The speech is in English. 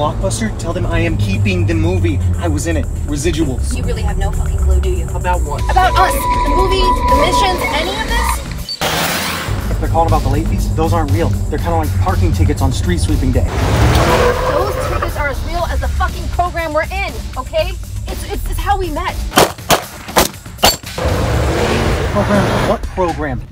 Blockbuster, tell them I am keeping the movie. I was in it. Residuals. You really have no fucking clue, do you? About what? About us. The movie, the missions, any of this? If they're calling about the late fees, those aren't real. They're kind of like parking tickets on street sweeping day. Those tickets are as real as the fucking program we're in, okay? It's how we met. Program? What program?